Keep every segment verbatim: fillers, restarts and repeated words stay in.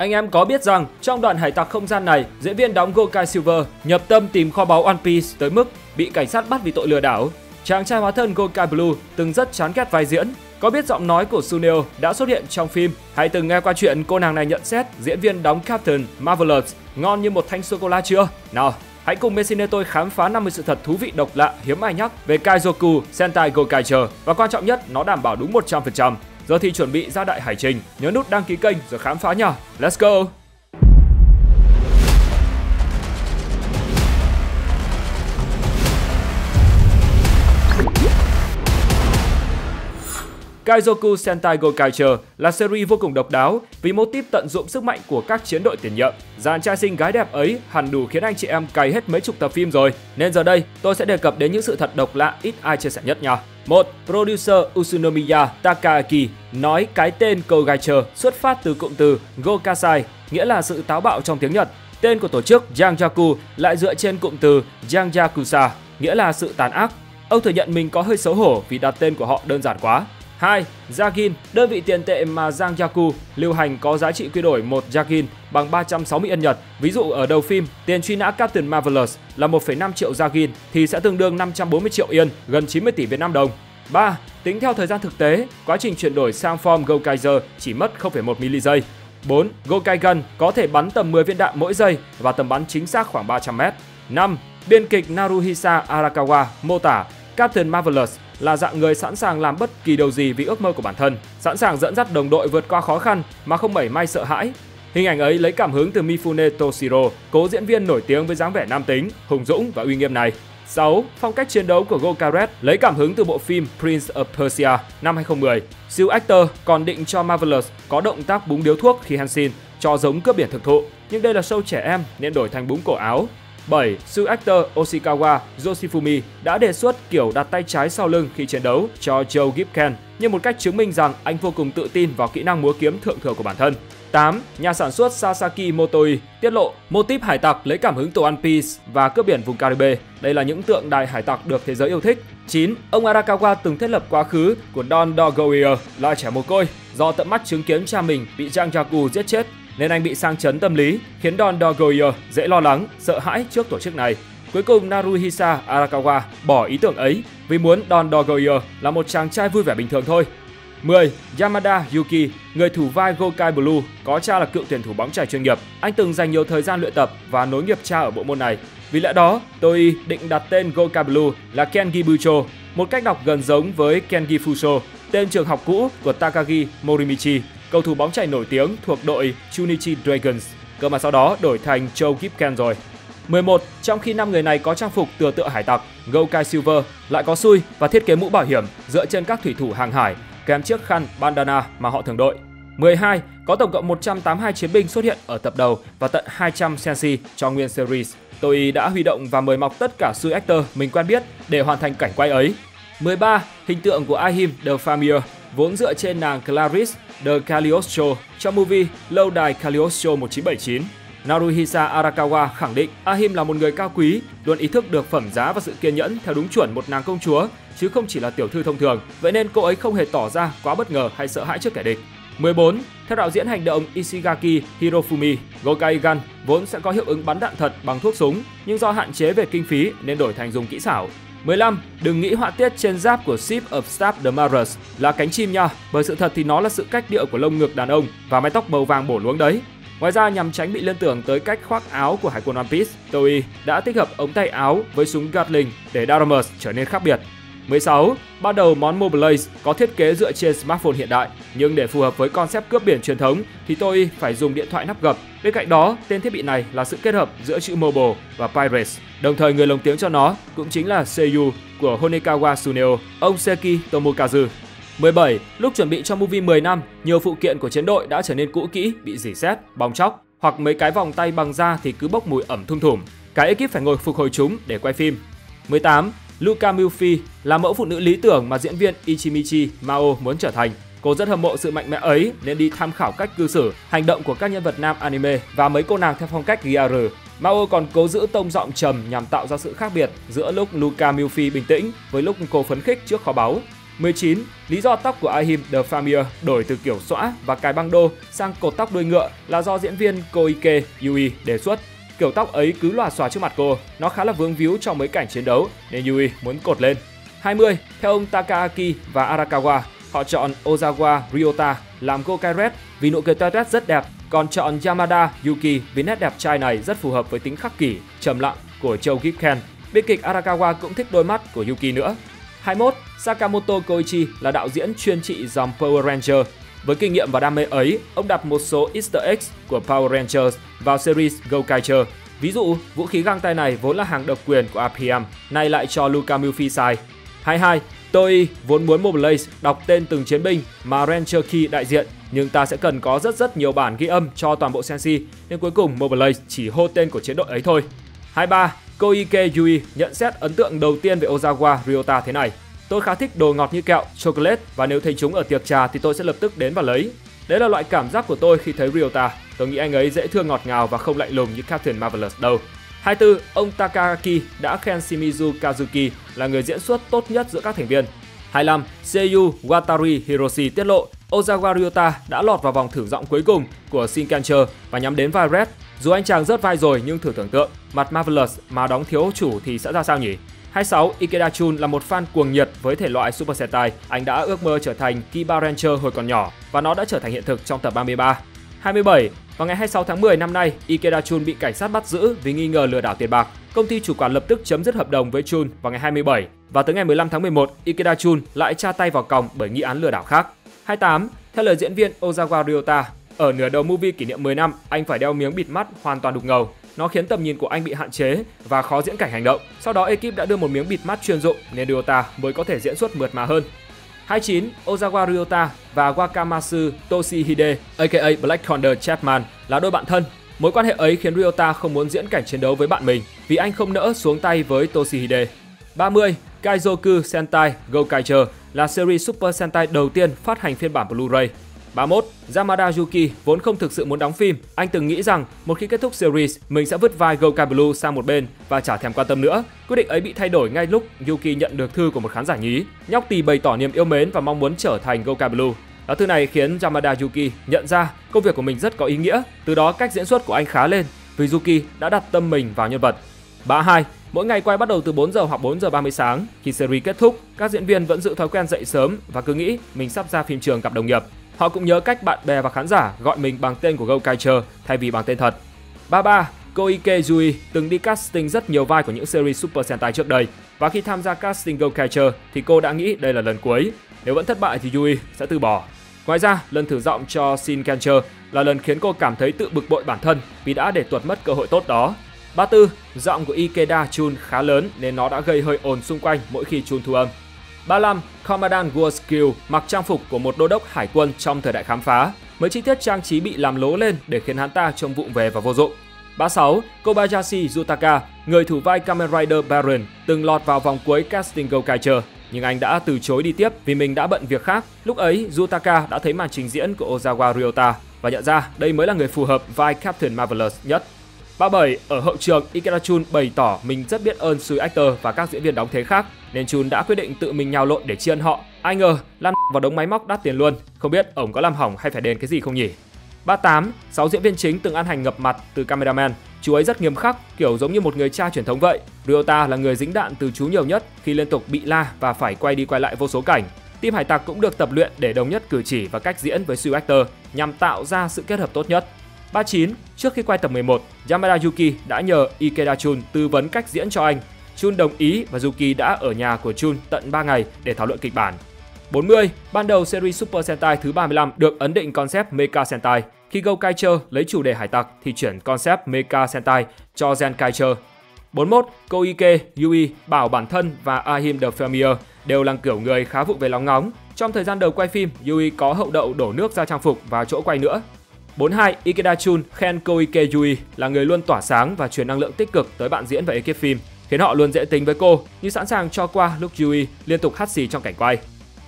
Anh em có biết rằng trong đoạn hải tặc không gian này, diễn viên đóng Gokai Silver nhập tâm tìm kho báu One Piece tới mức bị cảnh sát bắt vì tội lừa đảo. Chàng trai hóa thân Gokai Blue từng rất chán ghét vai diễn. Có biết giọng nói của Suneo đã xuất hiện trong phim hay từng nghe qua chuyện cô nàng này nhận xét diễn viên đóng Captain Marvelous ngon như một thanh sô-cô-la chưa? Nào, hãy cùng meXINE tôi khám phá năm mươi sự thật thú vị độc lạ hiếm ai nhắc về Kaizoku Sentai Gokaiger, và quan trọng nhất, nó đảm bảo đúng một trăm phần trăm. Giờ thì chuẩn bị ra đại hải trình, nhớ nút đăng ký kênh rồi khám phá nha. Let's go! Kaizoku Sentai Gokaiger là series vô cùng độc đáo vì mô típ tận dụng sức mạnh của các chiến đội tiền nhiệm. Dàn trai xinh gái đẹp ấy hẳn đủ khiến anh chị em cày hết mấy chục tập phim rồi, nên giờ đây tôi sẽ đề cập đến những sự thật độc lạ ít ai chia sẻ nhất nha. một. Producer Utsunomiya Takaaki nói cái tên Gokaiger xuất phát từ cụm từ Gokasai, nghĩa là sự táo bạo trong tiếng Nhật. Tên của tổ chức Zangyack lại dựa trên cụm từ Zangyackusa, nghĩa là sự tàn ác. Ông thừa nhận mình có hơi xấu hổ vì đặt tên của họ đơn giản quá. hai. Jakin, đơn vị tiền tệ mà Zangyack lưu hành có giá trị quy đổi một jakin bằng ba trăm sáu mươi yên Nhật. Ví dụ ở đầu phim, tiền truy nã Captain Marvelous là một phẩy năm triệu jakin thì sẽ tương đương năm trăm bốn mươi triệu yên, gần chín mươi tỷ Việt Nam đồng. ba. Tính theo thời gian thực tế, quá trình chuyển đổi sang form Gokaiger chỉ mất không phẩy một mi-li giây. bốn. Gokaigun có thể bắn tầm mười viên đạn mỗi giây và tầm bắn chính xác khoảng ba trăm mét. năm. Biên kịch Naruhisa Arakawa mô tả Captain Marvelous là dạng người sẵn sàng làm bất kỳ điều gì vì ước mơ của bản thân, sẵn sàng dẫn dắt đồng đội vượt qua khó khăn mà không mảy may sợ hãi. Hình ảnh ấy lấy cảm hứng từ Mifune Toshiro, cố diễn viên nổi tiếng với dáng vẻ nam tính, hùng dũng và uy nghiêm này. sáu. Phong cách chiến đấu của Gokai Red lấy cảm hứng từ bộ phim Prince of Persia năm hai không một không. Siêu actor còn định cho Marvelous có động tác búng điếu thuốc khi Hansin cho giống cướp biển thực thụ, nhưng đây là show trẻ em nên đổi thành búng cổ áo. bảy. Siêu actor Oshikawa Yoshifumi đã đề xuất kiểu đặt tay trái sau lưng khi chiến đấu cho Joe Gibken như một cách chứng minh rằng anh vô cùng tự tin vào kỹ năng múa kiếm thượng thừa của bản thân. tám. Nhà sản xuất Sasaki Motoi tiết lộ mô típ hải tặc lấy cảm hứng từ One Piece và cướp biển vùng Caribe. Đây là những tượng đài hải tặc được thế giới yêu thích. chín. Ông Arakawa từng thiết lập quá khứ của Don Dogoier là trẻ mồ côi. Do tận mắt chứng kiến cha mình bị Zangyack giết chết nên anh bị sang chấn tâm lý, khiến Don Dogoier dễ lo lắng, sợ hãi trước tổ chức này. Cuối cùng, Naruhisa Arakawa bỏ ý tưởng ấy vì muốn Don Dogoier là một chàng trai vui vẻ bình thường thôi. mười. Yamada Yuki, người thủ vai Gokai Blue, có cha là cựu tuyển thủ bóng chày chuyên nghiệp. Anh từng dành nhiều thời gian luyện tập và nối nghiệp cha ở bộ môn này. Vì lẽ đó, tôi định đặt tên Gokai Blue là Kengi Bucho, một cách đọc gần giống với Kengi Fusho, tên trường học cũ của Takagi Morimichi, cầu thủ bóng chày nổi tiếng thuộc đội Chunichi Dragons, cơ mà sau đó đổi thành Joe Gibken rồi. mười một. Trong khi năm người này có trang phục tựa tựa hải tặc, Gokai Silver lại có xui và thiết kế mũ bảo hiểm dựa trên các thủy thủ hàng hải, kèm chiếc khăn bandana mà họ thường đội. mười hai. Có tổng cộng một trăm tám mươi hai chiến binh xuất hiện ở tập đầu và tận hai trăm senshi cho nguyên series. Tôi đã huy động và mời mọc tất cả siêu actor mình quen biết để hoàn thành cảnh quay ấy. mười ba. Hình tượng của Ahim de Famille vốn dựa trên nàng Clarice de Calliostro trong movie Lâu Đài Calliostro một nghìn chín trăm bảy mươi chín. Naruhisa Arakawa khẳng định Ahim là một người cao quý, luôn ý thức được phẩm giá và sự kiên nhẫn theo đúng chuẩn một nàng công chúa, chứ không chỉ là tiểu thư thông thường, vậy nên cô ấy không hề tỏ ra quá bất ngờ hay sợ hãi trước kẻ địch. mười bốn. Theo đạo diễn hành động Ishigaki Hirofumi, Gokaigun vốn sẽ có hiệu ứng bắn đạn thật bằng thuốc súng, nhưng do hạn chế về kinh phí nên đổi thành dùng kỹ xảo. mười lăm. Đừng nghĩ họa tiết trên giáp của Ship of Staff the Marus là cánh chim nha, bởi sự thật thì nó là sự cách điệu của lông ngực đàn ông và mái tóc màu vàng bổ luống đấy. Ngoài ra, nhằm tránh bị liên tưởng tới cách khoác áo của Hải quân One Piece, Toei đã tích hợp ống tay áo với súng Gatling để Daramus trở nên khác biệt. mười sáu. Ban đầu món Mobiles có thiết kế dựa trên smartphone hiện đại, nhưng để phù hợp với concept cướp biển truyền thống thì tôi phải dùng điện thoại nắp gập. Bên cạnh đó, tên thiết bị này là sự kết hợp giữa chữ Mobile và Pirates. Đồng thời người lồng tiếng cho nó cũng chính là Seiyu của Honekawa Suneo, ông Seki Tomokazu. mười bảy. Lúc chuẩn bị cho movie mười năm, nhiều phụ kiện của chiến đội đã trở nên cũ kỹ, bị rỉ sét, bong chóc, hoặc mấy cái vòng tay bằng da thì cứ bốc mùi ẩm thum thủm. Cái ekip phải ngồi phục hồi chúng để quay phim. mười tám. Luka Millfy là mẫu phụ nữ lý tưởng mà diễn viên Ichimichi Mao muốn trở thành. Cô rất hâm mộ sự mạnh mẽ ấy nên đi tham khảo cách cư xử, hành động của các nhân vật nam anime và mấy cô nàng theo phong cách Gyaru. Mao còn cố giữ tông giọng trầm nhằm tạo ra sự khác biệt giữa lúc Luka Millfy bình tĩnh với lúc cô phấn khích trước kho báu. mười chín. Lý do tóc của Ahim de Famille đổi từ kiểu xõa và cài băng đô sang cột tóc đuôi ngựa là do diễn viên Koike Yui đề xuất. Kiểu tóc ấy cứ lòa xòa trước mặt cô, nó khá là vướng víu trong mấy cảnh chiến đấu nên Yui muốn cột lên. hai mươi. Theo ông Takaaki và Arakawa, họ chọn Ozawa Ryota làm Gokai Red vì nụ cười toe toét rất đẹp, còn chọn Yamada Yuki vì nét đẹp trai này rất phù hợp với tính khắc kỷ, trầm lặng của Joe Gibken. Biên kịch Arakawa cũng thích đôi mắt của Yuki nữa. hai mươi mốt. Sakamoto Koichi là đạo diễn chuyên trị dòng Power Ranger. Với kinh nghiệm và đam mê ấy, ông đặt một số Easter eggs của Power Rangers vào series Gokaiger. Ví dụ, vũ khí găng tay này vốn là hàng độc quyền của rờ pê em, nay lại cho Luka Millfy xài. hai mươi hai. Tôi vốn muốn Mobiles đọc tên từng chiến binh mà Ranger Key đại diện, nhưng ta sẽ cần có rất rất nhiều bản ghi âm cho toàn bộ Senshi, nên cuối cùng Mobiles chỉ hô tên của chiến đội ấy thôi. hai mươi ba. Koike Yui nhận xét ấn tượng đầu tiên về Ozawa Ryota thế này: tôi khá thích đồ ngọt như kẹo, chocolate, và nếu thấy chúng ở tiệc trà thì tôi sẽ lập tức đến và lấy. Đấy là loại cảm giác của tôi khi thấy Ryota. Tôi nghĩ anh ấy dễ thương, ngọt ngào và không lạnh lùng như Captain Marvelous đâu. hai mươi tư. Ông Takaaki đã khen Shimizu Kazuki là người diễn xuất tốt nhất giữa các thành viên. hai mươi lăm. Seiyu Watari Hiroshi tiết lộ Ozawa Ryota đã lọt vào vòng thử giọng cuối cùng của Shinkancher và nhắm đến vai Red. Dù anh chàng rớt vai rồi nhưng thử tưởng tượng mặt Marvelous mà đóng thiếu chủ thì sẽ ra sao nhỉ? hai mươi sáu. Ikeda Jun là một fan cuồng nhiệt với thể loại Super Sentai. Anh đã ước mơ trở thành Kiba Ranger hồi còn nhỏ và nó đã trở thành hiện thực trong tập ba mươi ba. hai mươi bảy. Vào ngày hai mươi sáu tháng mười năm nay, Ikeda Jun bị cảnh sát bắt giữ vì nghi ngờ lừa đảo tiền bạc. Công ty chủ quản lập tức chấm dứt hợp đồng với Jun vào ngày hai mươi bảy. Và tới ngày mười lăm tháng mười một, Ikeda Jun lại tra tay vào còng bởi nghi án lừa đảo khác. hai mươi tám. Theo lời diễn viên Ozawa Ryota, ở nửa đầu movie kỷ niệm mười năm, anh phải đeo miếng bịt mắt hoàn toàn đục ngầu. Nó khiến tầm nhìn của anh bị hạn chế và khó diễn cảnh hành động. Sau đó ekip đã đưa một miếng bịt mắt chuyên dụng nên Ryota mới có thể diễn xuất mượt mà hơn. hai mươi chín. Ozawa Ryota và Wakamatsu Toshihide aka Black Thunder Chapman là đôi bạn thân. Mối quan hệ ấy khiến Ryota không muốn diễn cảnh chiến đấu với bạn mình vì anh không nỡ xuống tay với Toshihide. ba mươi. Kaizoku Sentai Gokaiger là series Super Sentai đầu tiên phát hành phiên bản Blu-ray. ba mươi mốt. Yamada Yuki vốn không thực sự muốn đóng phim, anh từng nghĩ rằng một khi kết thúc series, mình sẽ vứt vai Gokai Blue sang một bên và chả thèm quan tâm nữa. Quyết định ấy bị thay đổi ngay lúc Yuki nhận được thư của một khán giả nhí. Nhóc tì bày tỏ niềm yêu mến và mong muốn trở thành Gokai Blue. Lá thư này khiến Yamada Yuki nhận ra công việc của mình rất có ý nghĩa, từ đó cách diễn xuất của anh khá lên vì Yuki đã đặt tâm mình vào nhân vật. ba mươi hai. Mỗi ngày quay bắt đầu từ bốn giờ hoặc bốn giờ ba mươi sáng. Khi series kết thúc, các diễn viên vẫn giữ thói quen dậy sớm và cứ nghĩ mình sắp ra phim trường gặp đồng nghiệp. Họ cũng nhớ cách bạn bè và khán giả gọi mình bằng tên của Gokaiger thay vì bằng tên thật. ba mươi ba. Koike Yui từng đi casting rất nhiều vai của những series Super Sentai trước đây, và khi tham gia casting Gokaiger thì cô đã nghĩ đây là lần cuối. Nếu vẫn thất bại thì Yui sẽ từ bỏ. Ngoài ra, lần thử giọng cho Shinkancher là lần khiến cô cảm thấy tự bực bội bản thân vì đã để tuột mất cơ hội tốt đó. ba mươi tư. Giọng của Ikeda Jun khá lớn nên nó đã gây hơi ồn xung quanh mỗi khi Jun thu âm. ba mươi lăm. Commandant Worskill mặc trang phục của một đô đốc hải quân trong thời đại khám phá. Mấy chi tiết trang trí bị làm lố lên để khiến hắn ta trông vụng về và vô dụng. ba mươi sáu. Kobayashi Zutaka, người thủ vai Kamen Rider Baron, từng lọt vào vòng cuối casting Gokaiger, nhưng anh đã từ chối đi tiếp vì mình đã bận việc khác. Lúc ấy, Zutaka đã thấy màn trình diễn của Ozawa Ryota và nhận ra đây mới là người phù hợp vai Captain Marvelous nhất. ba mươi bảy. Ở hậu trường, Ikeda Jun bày tỏ mình rất biết ơn suy actor và các diễn viên đóng thế khác, nên Jun đã quyết định tự mình nhào lộn để tri ân họ. Ai ngờ, lăn vào đống máy móc đắt tiền luôn, không biết ổng có làm hỏng hay phải đền cái gì không nhỉ? ba mươi tám. sáu diễn viên chính từng ăn hành ngập mặt từ cameraman. Chú ấy rất nghiêm khắc, kiểu giống như một người cha truyền thống vậy. Ryota là người dính đạn từ chú nhiều nhất khi liên tục bị la và phải quay đi quay lại vô số cảnh. Team hải tặc cũng được tập luyện để đồng nhất cử chỉ và cách diễn với suy actor nhằm tạo ra sự kết hợp tốt nhất. ba mươi chín. Trước khi quay tập mười một, Yamada Yuki đã nhờ Ikeda Jun tư vấn cách diễn cho anh. Jun đồng ý và Yuki đã ở nhà của Jun tận ba ngày để thảo luận kịch bản. bốn mươi. Ban đầu series Super Sentai thứ ba mươi lăm được ấn định concept Mecha Sentai. Khi Gokaiger lấy chủ đề hải tặc thì chuyển concept Mecha Sentai cho Zenkaiger. bốn mươi mốt. Koike Yui bảo bản thân và Ahim de Famille đều là kiểu người khá vụng về lóng ngóng. Trong thời gian đầu quay phim, Yui có hậu đậu đổ nước ra trang phục và chỗ quay nữa. bốn mươi hai. Ikeda Jun khen Koike Yui là người luôn tỏa sáng và truyền năng lượng tích cực tới bạn diễn và ekip phim, khiến họ luôn dễ tính với cô, như sẵn sàng cho qua lúc Yui liên tục hắt xì trong cảnh quay.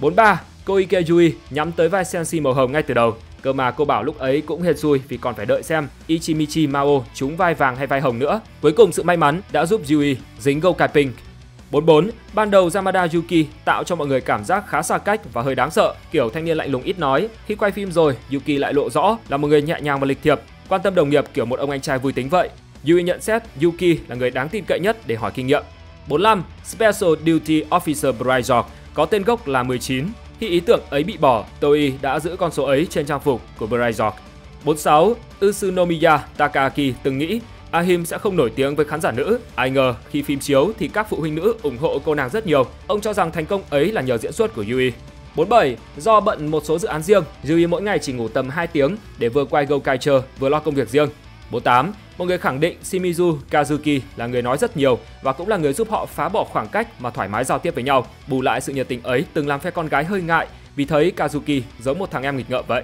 bốn mươi ba. Koike Yui nhắm tới vai Senshi màu hồng ngay từ đầu, cơ mà cô bảo lúc ấy cũng hên xui vì còn phải đợi xem Ichimichi Mao trúng vai vàng hay vai hồng nữa. Cuối cùng sự may mắn đã giúp Yui dính Gokai Pink. bốn mươi bốn. Ban đầu Yamada Yuki tạo cho mọi người cảm giác khá xa cách và hơi đáng sợ, kiểu thanh niên lạnh lùng ít nói. Khi quay phim rồi, Yuki lại lộ rõ là một người nhẹ nhàng và lịch thiệp, quan tâm đồng nghiệp kiểu một ông anh trai vui tính vậy. Yui nhận xét Yuki là người đáng tin cậy nhất để hỏi kinh nghiệm. bốn mươi lăm. Special Duty Officer Brightjorg có tên gốc là mười chín. Khi ý tưởng ấy bị bỏ, Toei đã giữ con số ấy trên trang phục của Brightjorg. bốn mươi sáu. Utsunomiya Takaaki từng nghĩ Ahim sẽ không nổi tiếng với khán giả nữ. Ai ngờ khi phim chiếu thì các phụ huynh nữ ủng hộ cô nàng rất nhiều. Ông cho rằng thành công ấy là nhờ diễn xuất của Yui. bốn mươi bảy. Do bận một số dự án riêng, Yui mỗi ngày chỉ ngủ tầm hai tiếng để vừa quay Gokaiger vừa lo công việc riêng. bốn mươi tám. Một người khẳng định Shimizu Kazuki là người nói rất nhiều và cũng là người giúp họ phá bỏ khoảng cách mà thoải mái giao tiếp với nhau. Bù lại sự nhiệt tình ấy từng làm phe con gái hơi ngại vì thấy Kazuki giống một thằng em nghịch ngợm vậy.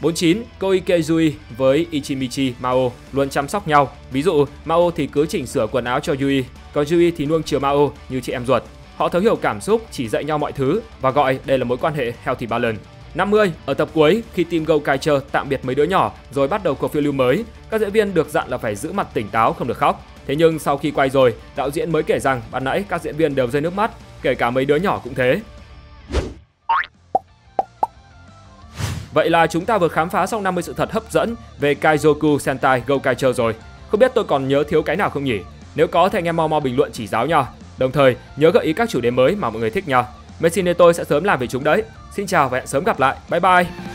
bốn mươi chín. Koike Yui với Ichimichi Mao luôn chăm sóc nhau. Ví dụ, Mao thì cứ chỉnh sửa quần áo cho Yui, còn Yui thì nuông chiều Mao như chị em ruột. Họ thấu hiểu cảm xúc, chỉ dạy nhau mọi thứ và gọi đây là mối quan hệ healthy balance. năm mươi. Ở tập cuối, khi team Gokaiger tạm biệt mấy đứa nhỏ rồi bắt đầu cuộc phiêu lưu mới, các diễn viên được dặn là phải giữ mặt tỉnh táo, không được khóc. Thế nhưng sau khi quay rồi, đạo diễn mới kể rằng ban nãy các diễn viên đều rơi nước mắt, kể cả mấy đứa nhỏ cũng thế. Vậy là chúng ta vừa khám phá xong năm mươi sự thật hấp dẫn về Kaizoku Sentai Gokaiger rồi. Không biết tôi còn nhớ thiếu cái nào không nhỉ? Nếu có thì anh em mau mau bình luận chỉ giáo nha. Đồng thời nhớ gợi ý các chủ đề mới mà mọi người thích nha. meXINE tôi sẽ sớm làm về chúng đấy. Xin chào và hẹn sớm gặp lại. Bye bye!